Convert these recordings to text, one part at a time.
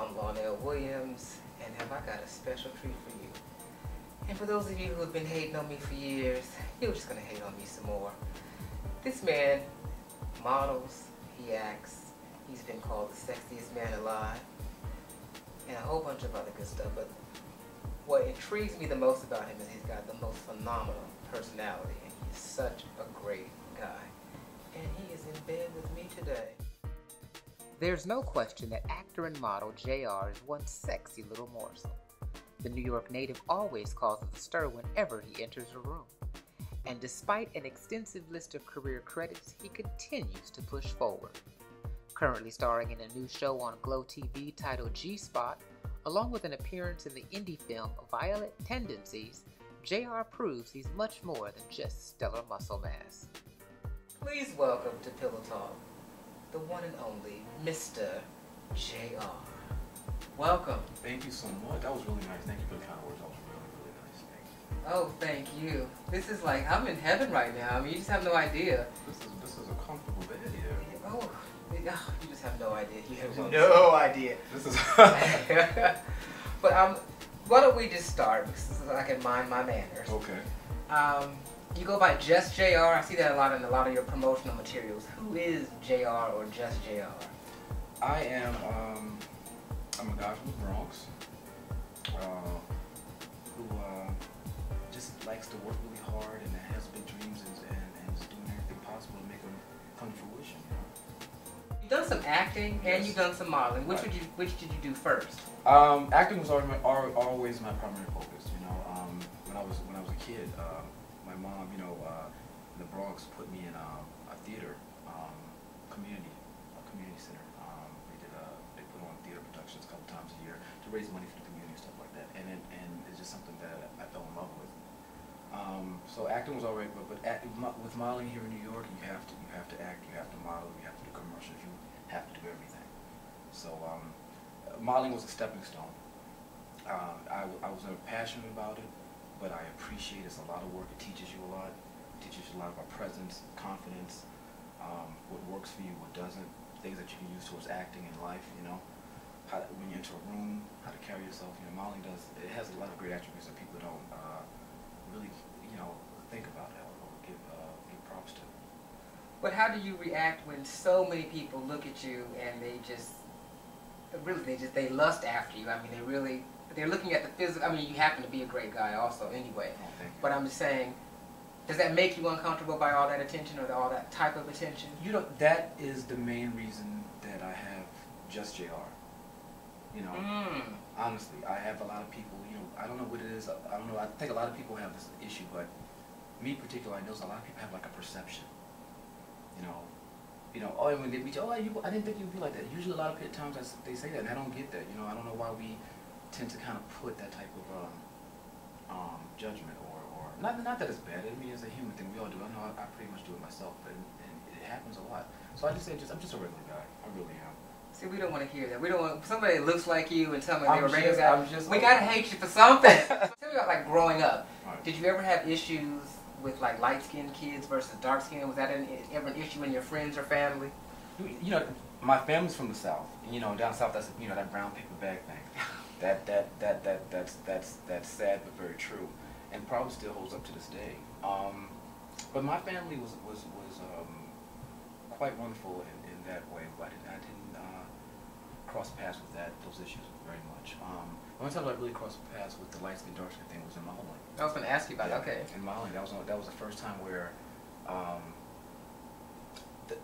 I'm Lonnell Williams, and have I got a special treat for you. And for those of you who have been hating on me for years, you're just gonna hate on me some more. This man models, he acts, he's been called the sexiest man alive, and a whole bunch of other good stuff, but what intrigues me the most about him is he's got the most phenomenal personality, and he's such a great guy. And he is in bed with me today. There's no question that actor and model JR is one sexy little morsel. The New York native always causes a stir whenever he enters a room. And despite an extensive list of career credits, he continues to push forward. Currently starring in a new show on Glow TV titled G-Spot, along with an appearance in the indie film Violet Tendencies, JR proves he's much more than just stellar muscle mass. Please welcome to Pillow Talk, the one and only Mr. JR. Welcome. Thank you so much. That was really nice. Thank you for the kind words. That was really, really nice. Thank you. Oh, thank you. This is like, I'm in heaven right now. I mean, you just have no idea. This is a comfortable bed here. Oh, you just have no idea. You have no idea. This is. But why don't we just start? Because I can mind my manners. Okay. You go by just JR. I see that a lot in a lot of your promotional materials. Who is JR or just JR? I am. I'm a guy from the Bronx who just likes to work really hard and has big dreams and is doing everything possible to make them come to fruition. You've done some acting, yes, and you've done some modeling. Which did you do first? Acting was always my primary focus. You know, when I was a kid, my mom, you know, in the Bronx put me in a theater community center. A couple times a year to raise money for the community and stuff like that, and it's just something that I fell in love with. So acting was alright, but with modeling here in New York, you have to act, you have to model, you have to do commercials, you have to do everything. So modeling was a stepping stone. I was never passionate about it, but I appreciate it's a lot of work. It teaches you a lot. It teaches you a lot about presence, confidence, what works for you, what doesn't, things that you can use towards acting in life. You know. How, when you enter a room, how to carry yourself. You know, modeling has a lot of great attributes that people don't really, you know, think about or give props to. But how do you react when so many people look at you and they lust after you? I mean, they're looking at the physical. I mean, you happen to be a great guy also, anyway. Oh, thank you. But I'm just saying, does that make you uncomfortable by all that attention or all that type of attention? You know, that is the main reason that I have just JR. You know, honestly, I have a lot of people, you know, I don't know what it is, I don't know, I think a lot of people have this issue, but me particularly, I know a lot of people have like a perception, you know, oh, and when they reach, oh, I didn't think you'd be like that. Usually a lot of times they say that, and I don't get that, you know, I don't know why we tend to kind of put that type of judgment, or not that it's bad, I mean, it's a human thing, we all do, I know I pretty much do it myself, but it happens a lot. So I just say, I'm just a regular guy, I really am. See, we don't want to hear that. We don't want somebody that looks like you and tell me they were raised out. We gotta hate you for something. Tell me about like growing up. Right. Did you ever have issues with like light-skinned kids versus dark-skinned? Was that ever an issue in your friends or family? You know, my family's from the South. You know, down South, that's, you know, that brown paper bag thing. That's sad but very true, and probably still holds up to this day. But my family was quite wonderful in that way. But I didn't cross paths with those issues very much. The only time I really crossed paths with the light-skinned, dark-skinned thing was in modeling. I was going to ask you about it. Okay. In modeling, that was the first time where the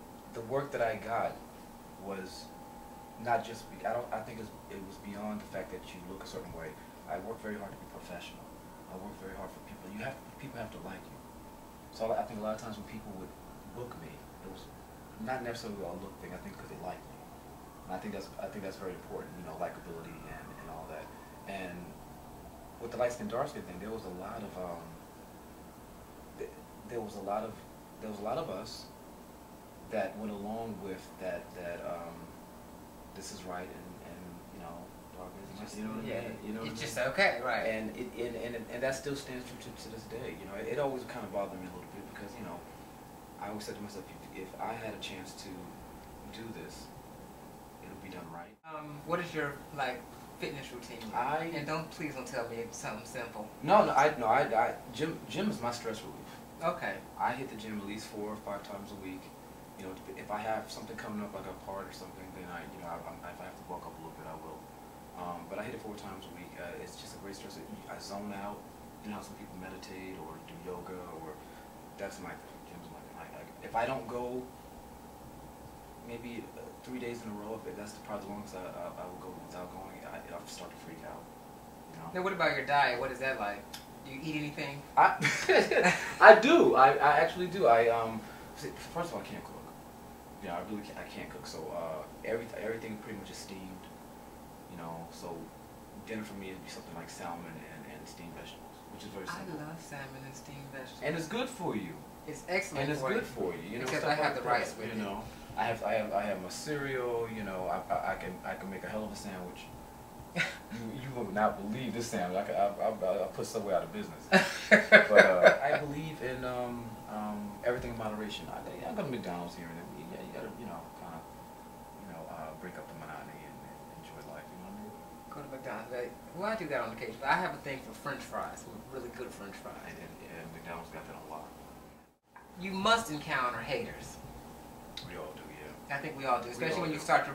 work that I got was not just. I think it was beyond the fact that you look a certain way. I worked very hard to be professional. I worked very hard for people. People have to like you. So I think a lot of times when people would book me, it was not necessarily a look thing. I think because they liked me. I think that's very important, you know, likability and all that. And with the light-skinned, dark-skinned thing, there was a lot of us that went along with that this is right and you know, dark is just, you know, yeah, you know, it's just okay, right? And it that still stands true to this day. You know, it always kind of bothered me a little bit because, you know, I always said to myself, if I had a chance to do this, done right. What is your fitness routine? And please don't tell me it's something simple. No, gym is my stress relief. Okay. I hit the gym at least 4 or 5 times a week. You know, if I have something coming up like a part or something, then if I have to bulk up a little bit, I will. But I hit it 4 times a week. It's just a great stress. I zone out. You know, how some people meditate or do yoga, or that's my thing. Gym's my thing. If I don't go, maybe 3 days in a row, if that's probably the longest I will go without going. I'll start to freak out. You know? Now, what about your diet? What is that like? Do you eat anything? I do. I actually do. First of all, I can't cook. You know, I really can't, I can't cook. So everything pretty much is steamed. You know, so dinner for me would be something like salmon and steamed vegetables, which is very simple. I love salmon and steamed vegetables. And it's good for you. It's excellent. And it's good for you. You know, because I have the rice with it. You know, I have my cereal. You know, I can make a hell of a sandwich. You will not believe this sandwich. I'll put Subway out of business. But I believe in everything in moderation. I go to McDonald's here and there. Yeah, you gotta break up the monotony and enjoy life. You know what I mean? Go to McDonald's. Well, I do that on occasion. But I have a thing for French fries. Really good French fries. And McDonald's got that a lot. You must encounter haters. We all do, yeah. I think we all do, especially when you start to.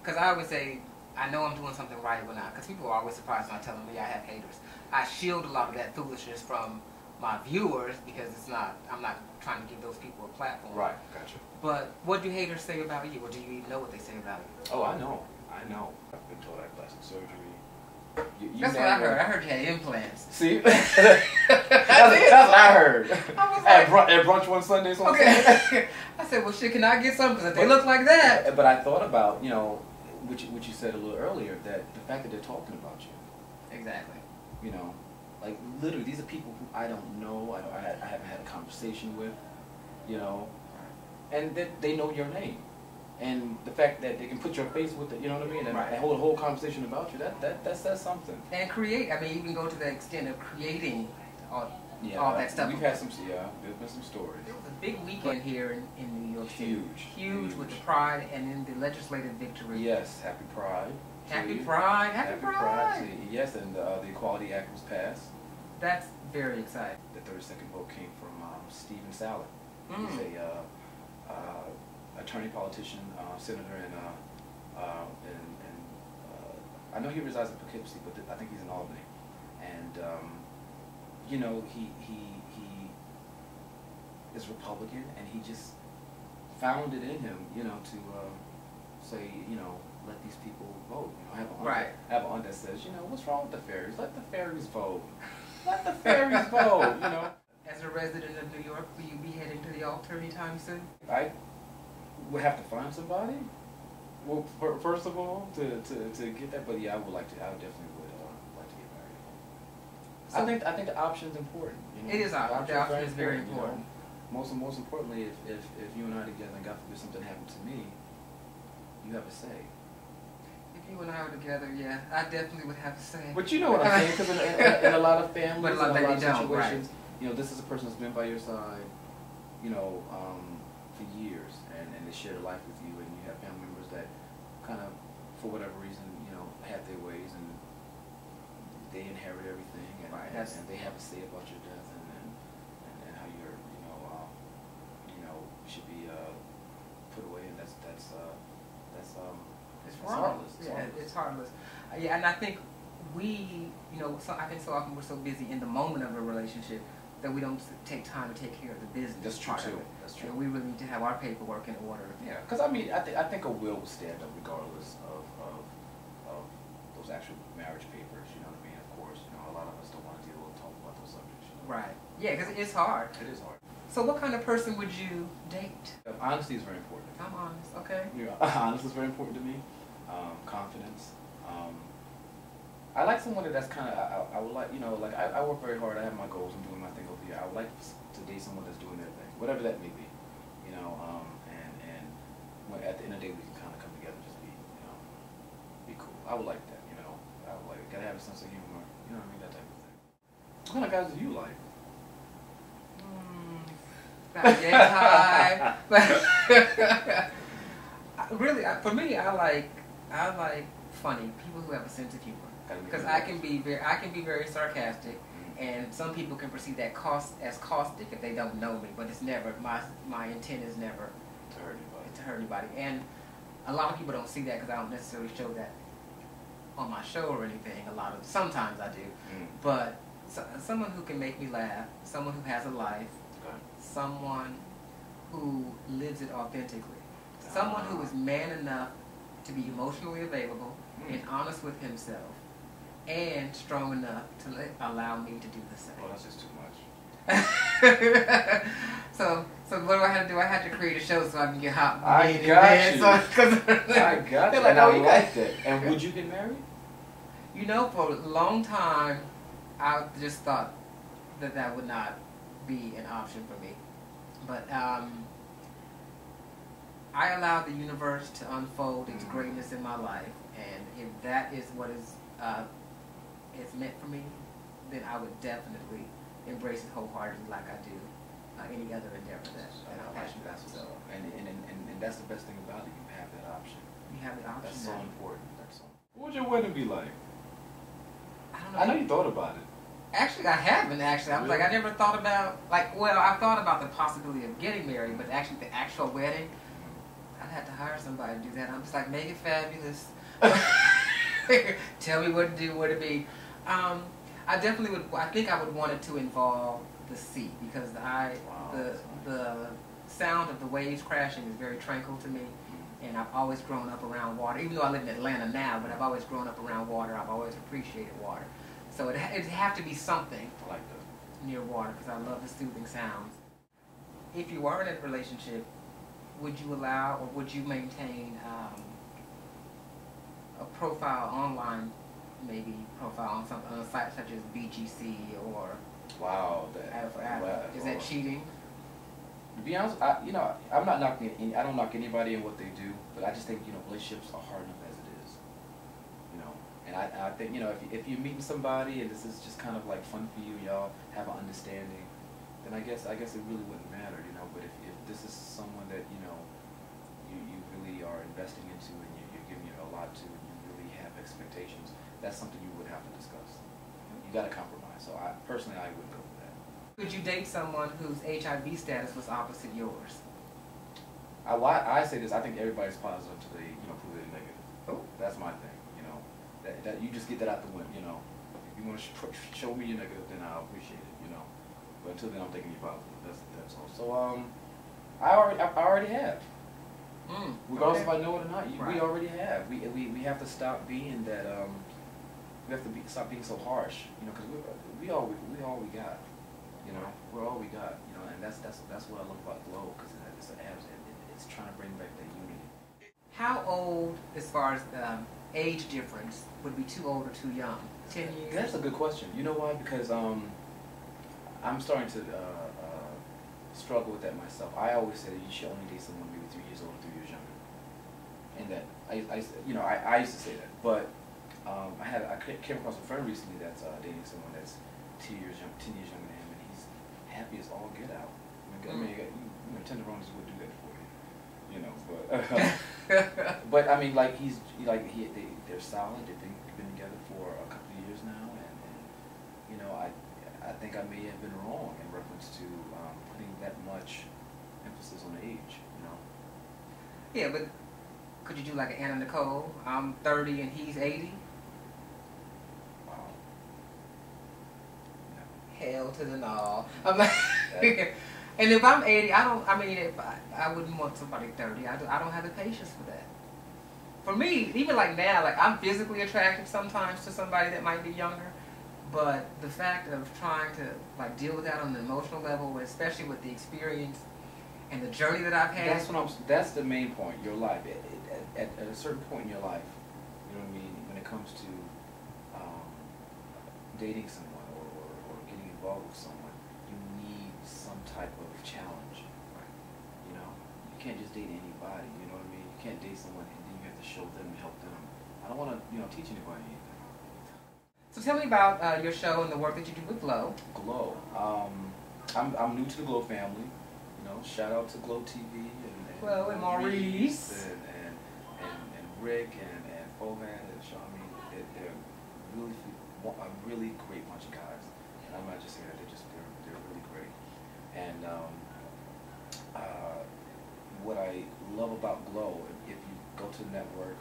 Because I always say, I know I'm doing something right or not. Because people are always surprised when I tell them I have haters. I shield a lot of that foolishness from my viewers because it's not. I'm not trying to give those people a platform. Right, gotcha. But what do haters say about you, or do you even know what they say about you? Oh, I know. I know. I've been told I have plastic surgery. That's what I heard. I heard you had implants. See? That's what I heard. I was like, at brunch one Sunday. Okay. I said, well, shit, can I get some? Because if they look like that. But I thought about, you know, what you said a little earlier, that the fact that they're talking about you. Exactly. You know, like literally, these are people who I don't know, I haven't had a conversation with, you know, and that they know your name. And the fact that they can put your face with it, you know what I mean, and right. Hold a whole conversation about you, that says something. And create, I mean, you can go to the extent of creating all that stuff. We've had some, yeah, there's been some stories. There was a big weekend here in New York City. Huge with the Pride and then the legislative victory. Yes, Happy Pride. Happy Pride, Happy Pride. Yes, and the Equality Act was passed. That's very exciting. The 32nd vote came from Stephen Salad. Mm. He's a attorney, politician, senator, and I know he resides in Poughkeepsie, but I think he's in Albany. And you know, he is Republican, and he just found it in him, you know, to say, you know, let these people vote. You know, have an aunt that says, you know, what's wrong with the fairies? Let the fairies vote. Let the fairies vote. You know. As a resident of New York, will you be heading to the altar anytime soon? I would have to find somebody. Well, first of all, to get that, but yeah, I would like to. I definitely would like to get married. So I think the option is important. You know? It is the option is very important. You know? Most importantly, if you and I are together, and God forbid something happened to me, you have a say. If you and I were together, yeah, I definitely would have a say. But you know what I'm saying? Because in a lot of families, in a lot of situations, you know, this is a person that's been by your side, you know, for years. And they share life with you, and you have family members that kind of, for whatever reason, you know, have their ways, and they inherit everything, and they have a say about your death, and how you're, you know, should be put away, and it's harmless. Yeah, it's harmless. Yeah, and I think we, you know, I think so often we're so busy in the moment of a relationship that we don't take time to take care of the business. That's true too. That's true. And we really need to have our paperwork in order. Yeah, because I mean, I think a will stand up regardless of those actual marriage papers. You know what I mean? Of course, you know, a lot of us don't want to deal with talk about those subjects. You know? Right. Yeah, because it's hard. It is hard. So, what kind of person would you date? Honesty is very important. I'm honest. Okay. Yeah, honesty is very important to me. Confidence. I like someone that's kind of, I would like, you know, like I work very hard, I have my goals, I'm doing my thing over here. I would like to date someone that's doing their thing, whatever that may be, you know, and at the end of the day, we can kind of come together and just be, you know, be cool. I would like that, you know, I would like, gotta have a sense of humor, you know what I mean, that type of thing. What kind of guys do you like? Not gay high. Really, for me, I like, I like funny people who have a sense of humor, because I can be very sarcastic, and some people can perceive that as caustic if they don't know me. But it's never my intent is never to hurt anybody. And a lot of people don't see that because I don't necessarily show that on my show or anything. Sometimes I do, but someone who can make me laugh, someone who has a life, someone who lives it authentically, someone who is man enough to be emotionally available and honest with himself, and strong enough to allow me to do the same. Well, that's just too much. So what do I have to do? I have to create a show so I can get hot. I got you. Like, oh, you liked it. And would you get married? You know, for a long time, I just thought that that would not be an option for me. But I allowed the universe to unfold its greatness in my life, and if that is what is meant for me, then I would definitely embrace it wholeheartedly, like I do any other endeavor that I'm passionate about. And that's the best thing about it. You have that option. You have the option. That's so important. That's so. What would your wedding be like? I don't know. I know you thought about it. Actually, I haven't. I was like, I never thought about well, I thought about the possibility of getting married, but actually, the actual wedding, I'd have to hire somebody to do that. I'm just like, make it fabulous. Tell me what to do, what to be. I definitely would. I think I would want it to involve the sea, because the sound of the waves crashing is very tranquil to me, and I've always grown up around water. Even though I live in Atlanta now, but I've always grown up around water. I've always appreciated water. So it'd have to be something like near water, because I love the soothing sounds. If you are in a relationship, would you allow or would you maintain a profile online, maybe profile on something on a site such as BGC or is that cheating? To be honest, I'm not knocking I don't knock anybody in what they do, but I just think relationships are hard enough as it is, and I think if you're meeting somebody and this is just kind of like fun for you, y'all have an understanding, then I guess it really wouldn't matter, but if this is someone that you really are investing into and you're giving it a lot to and you really have expectations, that's something you would have to discuss. You got to compromise. So I wouldn't go with that. Could you date someone whose HIV status was opposite yours? I say this. I think everybody's positive until they prove they're negative. Oh, that's my thing. That you just get that out the window. If you want to show me you're negative, then I'll appreciate it. But until then, I'm thinking you're positive. That's all. So I already have. Regardless if I know it or not, we already have. We have to stop being that. We have to stop being so harsh, because we got, we're all we got, and that's what I love about Glow, because it's trying to bring back that unity. How old, as far as the age difference, would be too old or too young? 10 years. That's a good question. You know why? Because I'm starting to struggle with that myself. I always say that you should only date someone maybe 3 years old or 3 years younger, and that I used to say that, but. I came across a friend recently that's dating someone that's 10 years younger than him, and he's happy as all get out. Tenderonis would do that for you, But but I mean, they're solid. They've been together for a couple of years now, and I think I may have been wrong in reference to putting that much emphasis on age, Yeah, but. Could you do like an Anna Nicole? I'm 30 and he's 80. Wow. No. Hell to the no. I'm like, and if I'm 80, I wouldn't want somebody 30. I don't have the patience for that. For me, even like now, I'm physically attracted sometimes to somebody that might be younger, but the fact of trying to deal with that on an emotional level, especially with the experience and the journey that I've had. That's the main point. Your life. At a certain point in your life, when it comes to dating someone or getting involved with someone, you need some type of challenge, You can't just date anybody, You can't date someone and then you have to show them and help them. I don't want to, teach anybody anything. So tell me about your show and the work that you do with Glow. Glow. I'm new to the Glow family, Shout out to Glow TV and Maurice and Rick and program that showed me that they're really a really great bunch of guys, and I'm not just saying that, they're really great. And what I love about Glow, if you go to the network,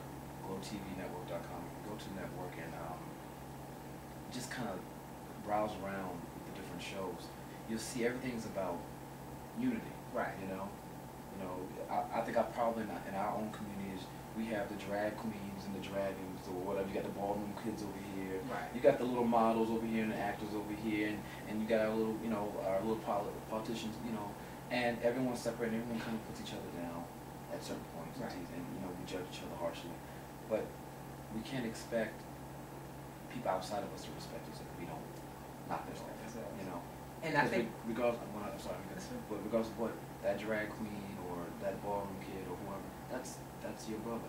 glowtvnetwork.com, go to the network and just kind of browse around the different shows, you'll see everything's about unity, right? You know, I think I probably in our own communities, we have the drag queens and the dragons or whatever. You got the ballroom kids over here. Right. You got the little models over here and the actors over here, and you got our little, our little politicians, and everyone's separate and everyone kind of puts each other down at certain points. Right. And we judge each other harshly, but we can't expect people outside of us to respect us if we don't not respect ourselves. And I think regardless of what that drag queen or that ballroom kid or whoever, that's your brother.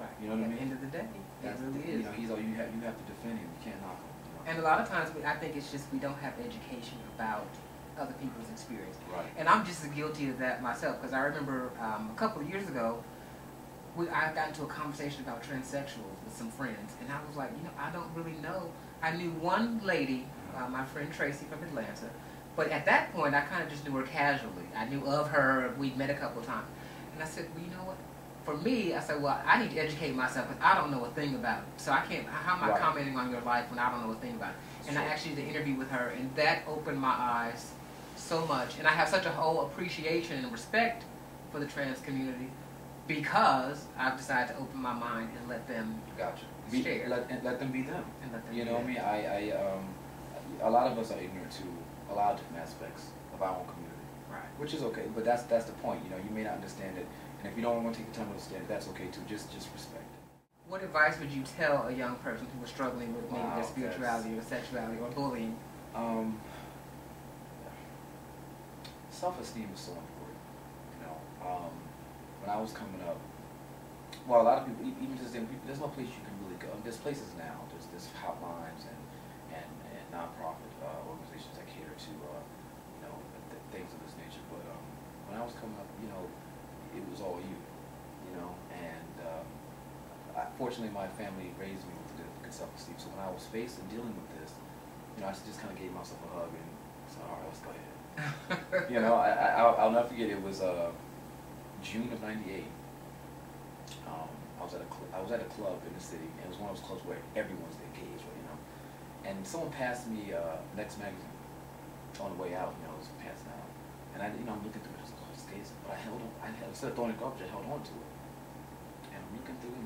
Right. You know what I mean? At the end of the day, that really is. He's all you have to defend him. You can't knock him. And a lot of times, I think it's just we don't have education about other people's experience. Right. And I'm just as guilty of that myself, because I remember a couple of years ago, I got into a conversation about transsexuals with some friends, and I was like, I don't really know. I knew one lady, my friend Tracy from Atlanta, but at that point, I kind of just knew her casually. I knew of her. We'd met a couple of times. And I said, well, you know what? For me, I said, well, I need to educate myself because I don't know a thing about it. So I can't, how am I commenting on your life when I don't know a thing about it? And I actually did an interview with her, and that opened my eyes so much. And I have such a whole appreciation and respect for the trans community because I've decided to open my mind and let them share. Let them be them. And let them be them. A lot of us are ignorant to a lot of different aspects of our own community. Right. Which is okay, but that's the point. You may not understand it, and if you don't want to take the time to understand it, that's okay too. Just respect it. What advice would you tell a young person who was struggling with maybe their spirituality or sexuality or bullying? Self-esteem is so important. When I was coming up, well, a lot of people, even to this day, there's no place you can really go. There's places now. There's hotlines and nonprofit organizations that cater to things of this nature. But when I was coming up, it was all you, and fortunately my family raised me with good self-esteem, so when I was faced and dealing with this, I just kind of gave myself a hug and said, all right, let's go ahead. I'll never forget, it was June of '98. I was at a club in the city, and it was one of those clubs where everyone's engaged, and someone passed me Next magazine on the way out, it was passed out. And I'm looking through it, but I held on. Instead of throwing it garbage, I held on to it. And I'm looking through it.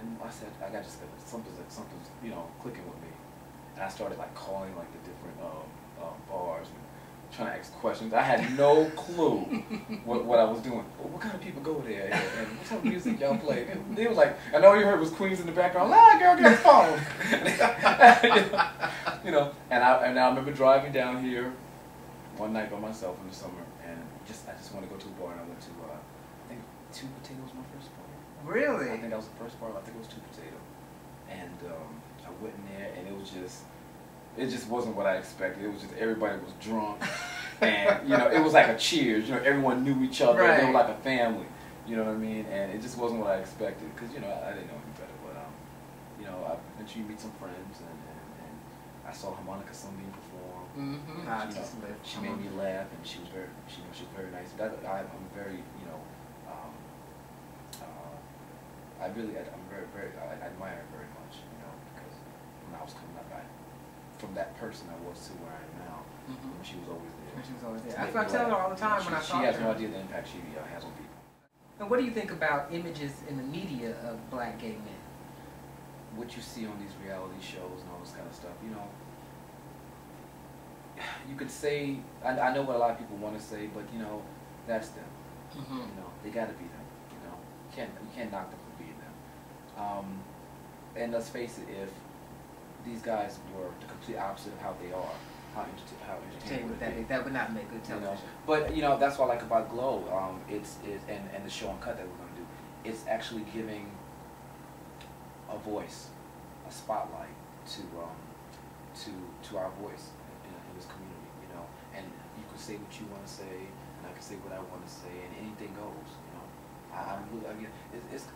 And I said, I got something's clicking with me. And I started calling the different bars and trying to ask questions. I had no clue what I was doing. Well, what kind of people go there? And what type of music y'all play? And they was like, and all you heard was Queens in the background. Nah, girl, get a phone. And I remember driving down here one night by myself in the summer, and I just wanted to go to a bar, and I went to I think Two Potato was my first bar. Really? I think that was the first bar. I think it was Two Potato, and I went in there, and it just wasn't what I expected. It was just everybody was drunk, and it was like a Cheers. Everyone knew each other. Right. They were like a family. You know what I mean? And it just wasn't what I expected because I didn't know any better. But eventually you meet some friends, and I saw Harmonica Sunbeam perform. Mm-hmm. She made me laugh, and she was very nice. I'm very, I admire her very much, because when I was coming up, from that person I was to where I am now, mm-hmm. She was always there. That's what I tell her all the time when I talk to her. She has no idea the impact she has on people. And what do you think about images in the media of black gay men? What you see on these reality shows and all this kind of stuff, you could say, I know what a lot of people want to say, but that's them. Mm-hmm. They got to be them. You can't knock them for being them. And let's face it, if these guys were the complete opposite of how they are, how entertaining that would not make good television. But that's what I like about Glow. And the show on Cut that we're going to do. It's actually giving a voice, a spotlight to our voice. Community, and you can say what you want to say, and I can say what I want to say, and anything goes.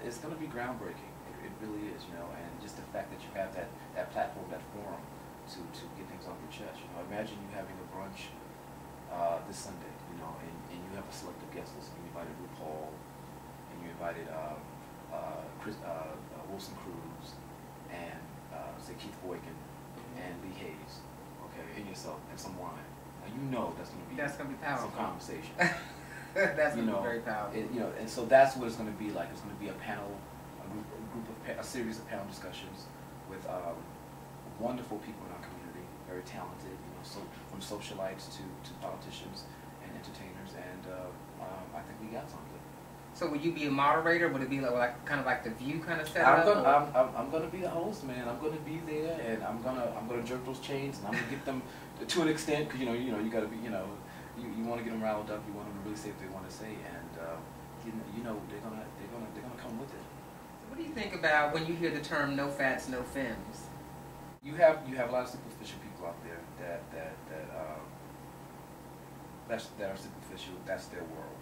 It's gonna be groundbreaking. It really is, you know, and just the fact that you have that platform, that forum to get things off your chest. You know, imagine you having a brunch this Sunday, you know, and you have a selective guest list. You invited RuPaul, and you invited Wilson Cruz, and say Keith Boykin, and Lee Hayes, okay, and yourself, and some wine. Now you know that's gonna be powerful. Some conversation. That's gonna be very powerful. It, you know, and so that's what it's gonna be like. It's gonna be a panel, a series of panel discussions with wonderful people in our community, very talented. You know, so from socialites to politicians and entertainers, and I think we got something. So will you be a moderator? Would it be like kind of like the View kind of setup? I'm gonna be the host, man. I'm gonna be there, and I'm gonna jerk those chains, and I'm gonna get them to an extent, because you know, you gotta be, you know, you want to get them riled up. You want them to really say what they want to say, and you know, they're gonna come with it. So what do you think about when you hear the term "no fats, no fems"? You have a lot of superficial people out there that are superficial. That's their world,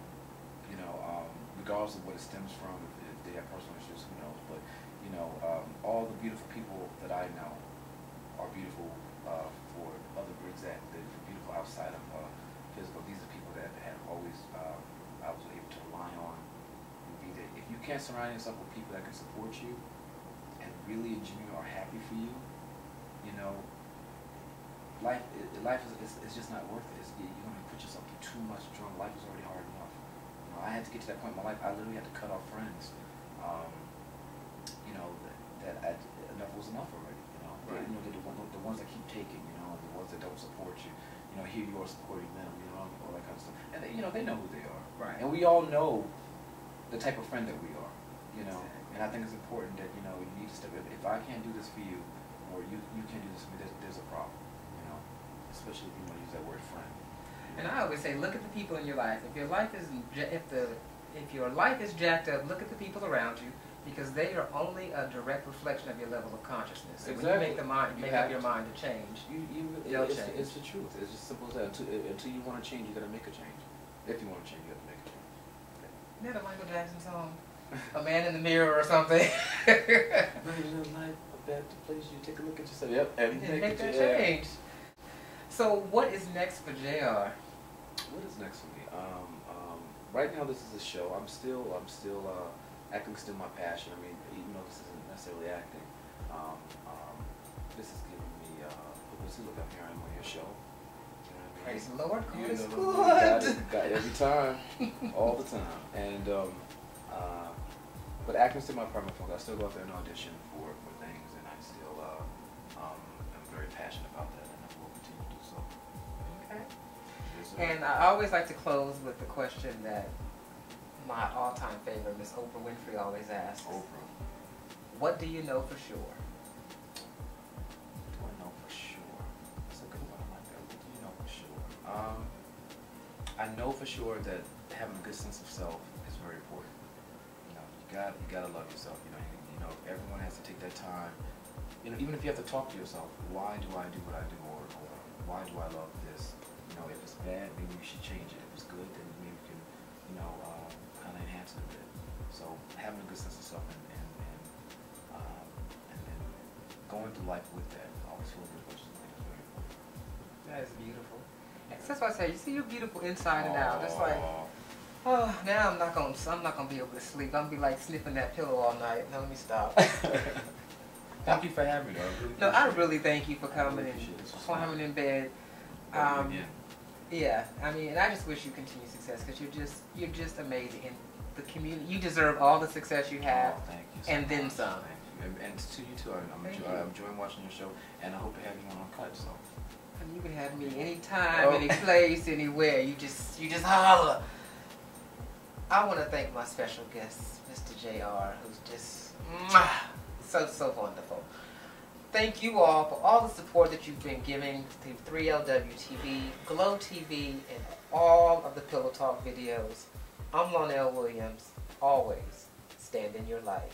you know. Regardless of what it stems from, if they have personal issues, who knows? But, you know, all the beautiful people that I know are beautiful for other reasons, that they're beautiful outside of physical. These are people that have always, I was able to rely on and be there. If you can't surround yourself with people that can support you and really enjoy or happy for you, you know, life is just not worth it. You're going to put yourself through too much drama. Life is already hard enough. I had to get to that point in my life. I literally had to cut off friends. You know, enough was enough already. You know, right. You know, the ones that keep taking, you know, the ones that don't support you. You know, here you are supporting them. You know, all that kind of stuff. And you know, they know who they are. Right. And we all know the type of friend that we are. You know, exactly. And I think it's important that, you know, you need to step in. If I can't do this for you, or you can't do this for me, there's a problem. You know, especially if you want to use that word friend. And I always say, look at the people in your life. If your life is if your life is jacked up, look at the people around you, because they are only a direct reflection of your level of consciousness. Exactly. So when you make up your mind to change, you'll change. It's the truth. It's just simple as that. Until you want to change, you got to make a change. If you want to change, you got to make a change. Isn't that a Michael Jackson song? A Man in the Mirror or something. Back to place you take a look at yourself. Yep. And make that change. So what is next for JR? What is next for me? Right now, this is a show. I'm still acting my passion. I mean, even though this isn't necessarily acting, this is giving me publicity. Look, I'm here. I'm on your show. You know what I mean? Praise the Lord, God is good. Got it every time, all the time. And but acting's still my primary focus. I still go out there and audition for things, and I still I'm very passionate about that. And I always like to close with the question that my all-time favorite, Miss Oprah Winfrey, always asks. Oprah. What do you know for sure? What do I know for sure? That's a good one. I like that. What do you know for sure? I know for sure that having a good sense of self is very important. You know, you gotta love yourself. You know, everyone has to take that time. You know, even if you have to talk to yourself, why do I do what I do, or why do I love this? You know, if it's bad, maybe we should change it. If it's good, then maybe we can, you know, kind of enhance it a bit. So having a good sense of self and then going through life with that, always feel good, which is very important. That is beautiful. That's why I say, you see, you're beautiful inside and out. It's like, oh, now I'm not gonna be able to sleep. I'm gonna be like sniffing that pillow all night. Now let me stop. Thank you for having me. I really thank you for coming in bed. Yeah, I mean, and I just wish you continued success, because you're just amazing, and the community, you deserve all the success you have, and then some. Thank you. And to you too, I'm enjoying watching your show, and I hope to have you on Uncut. So, I mean, you can have me anytime, any place, anywhere. You just holler. I want to thank my special guest, Mr. JR, who's just so wonderful. Thank you all for all the support that you've been giving to 3LWTV, Glow TV, and all of the Pillow Talk videos. I'm Lonnell Williams. Always stand in your light.